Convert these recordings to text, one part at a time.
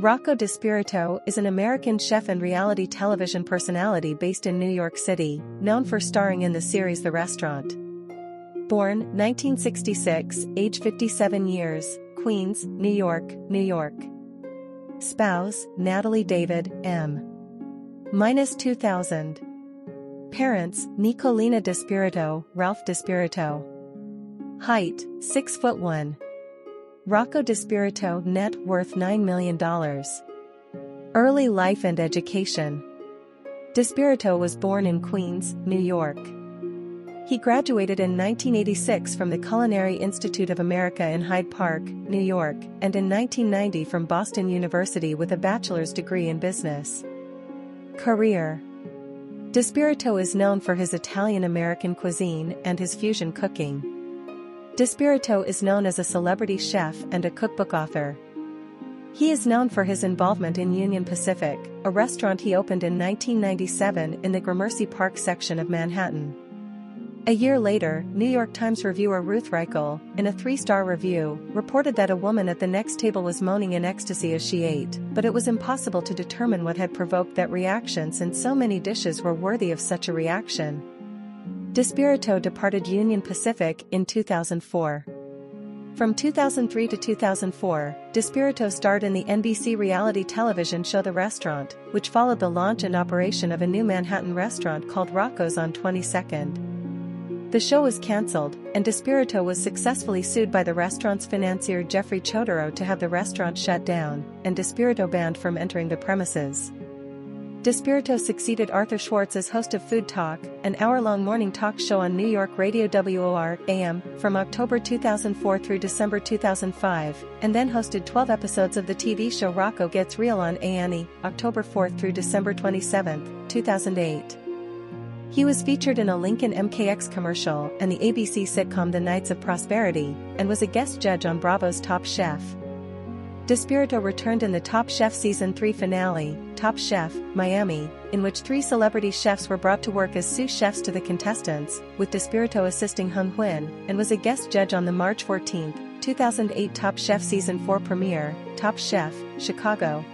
Rocco DiSpirito is an American chef and reality television personality based in New York City, known for starring in the series The Restaurant. Born 1966, age 57 years, Queens, New York, New York. Spouse, Natalie David, M. 2000. Parents, Nicolina DiSpirito, Ralph DiSpirito. Height, 6'1". Rocco DiSpirito net worth $9 million. Early life and education. DiSpirito was born in Queens, New York. He graduated in 1986 from the Culinary Institute of America in Hyde Park, New York, and in 1990 from Boston University with a bachelor's degree in business. Career. DiSpirito is known for his Italian-American cuisine and his fusion cooking. DiSpirito is known as a celebrity chef and a cookbook author. He is known for his involvement in Union Pacific, a restaurant he opened in 1997 in the Gramercy Park section of Manhattan. A year later, New York Times reviewer Ruth Reichl, in a 3-star review, reported that a woman at the next table was moaning in ecstasy as she ate, but it was impossible to determine what had provoked that reaction since so many dishes were worthy of such a reaction. DiSpirito departed Union Pacific in 2004. From 2003 to 2004, DiSpirito starred in the NBC reality television show The Restaurant, which followed the launch and operation of a new Manhattan restaurant called Rocco's on 22nd. The show was cancelled, and DiSpirito was successfully sued by the restaurant's financier Jeffrey Chodorow to have the restaurant shut down, and DiSpirito banned from entering the premises. DiSpirito succeeded Arthur Schwartz as host of Food Talk, an hour-long morning talk show on New York radio WOR AM, from October 2004 through December 2005, and then hosted 12 episodes of the TV show Rocco Gets Real on A&E, October 4 through December 27, 2008. He was featured in a Lincoln MKX commercial and the ABC sitcom The Knights of Prosperity, and was a guest judge on Bravo's Top Chef. DiSpirito returned in the Top Chef Season 3 finale, Top Chef, Miami, in which 3 celebrity chefs were brought to work as sous chefs to the contestants, with DiSpirito assisting Hung Huynh, and was a guest judge on the March 14, 2008 Top Chef Season 4 premiere, Top Chef, Chicago.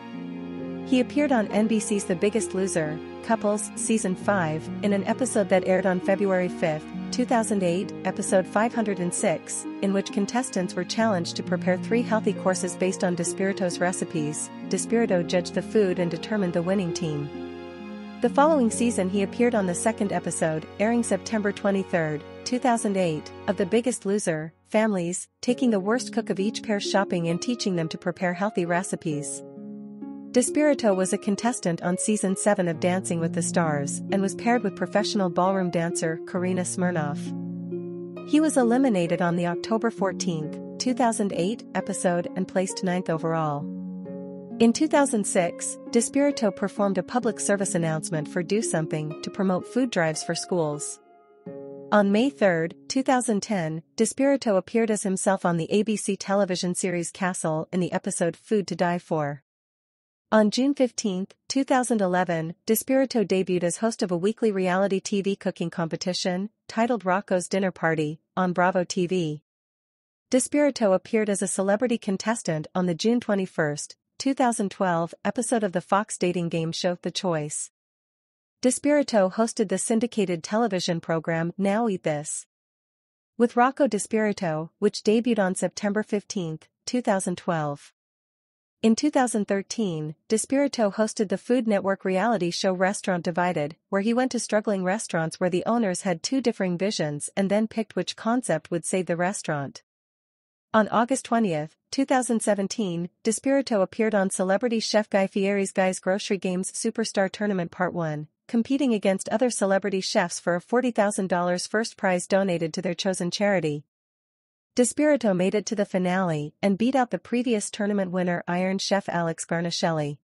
He appeared on NBC's The Biggest Loser, Couples, Season 5, in an episode that aired on February 5, 2008, episode 506, in which contestants were challenged to prepare 3 healthy courses based on DiSpirito's recipes. DiSpirito judged the food and determined the winning team. The following season he appeared on the 2nd episode, airing September 23, 2008, of The Biggest Loser, Families, taking the worst cook of each pair shopping and teaching them to prepare healthy recipes. DiSpirito was a contestant on Season 7 of Dancing with the Stars and was paired with professional ballroom dancer Karina Smirnoff. He was eliminated on the October 14, 2008 episode and placed 9th overall. In 2006, DiSpirito performed a public service announcement for Do Something to promote food drives for schools. On May 3, 2010, DiSpirito appeared as himself on the ABC television series Castle in the episode Food to Die For. On June 15, 2011, DiSpirito debuted as host of a weekly reality TV cooking competition, titled Rocco's Dinner Party, on Bravo TV. DiSpirito appeared as a celebrity contestant on the June 21, 2012 episode of the Fox dating game show The Choice. DiSpirito hosted the syndicated television program Now Eat This with Rocco DiSpirito, which debuted on September 15, 2012. In 2013, DiSpirito hosted the Food Network reality show Restaurant Divided, where he went to struggling restaurants where the owners had 2 differing visions and then picked which concept would save the restaurant. On August 20, 2017, DiSpirito appeared on celebrity chef Guy Fieri's Guy's Grocery Games Superstar Tournament Part 1, competing against other celebrity chefs for a $40,000 first prize donated to their chosen charity. DiSpirito made it to the finale and beat out the previous tournament winner Iron Chef Alex Garnaschelli.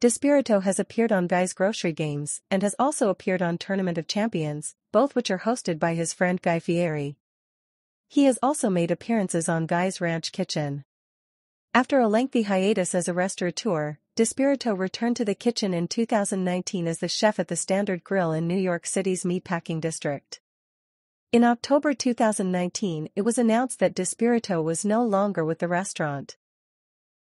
DiSpirito has appeared on Guy's Grocery Games and has also appeared on Tournament of Champions, both which are hosted by his friend Guy Fieri. He has also made appearances on Guy's Ranch Kitchen. After a lengthy hiatus as a restaurateur, DiSpirito returned to the kitchen in 2019 as the chef at the Standard Grill in New York City's meatpacking district. In October 2019, it was announced that DiSpirito was no longer with the restaurant.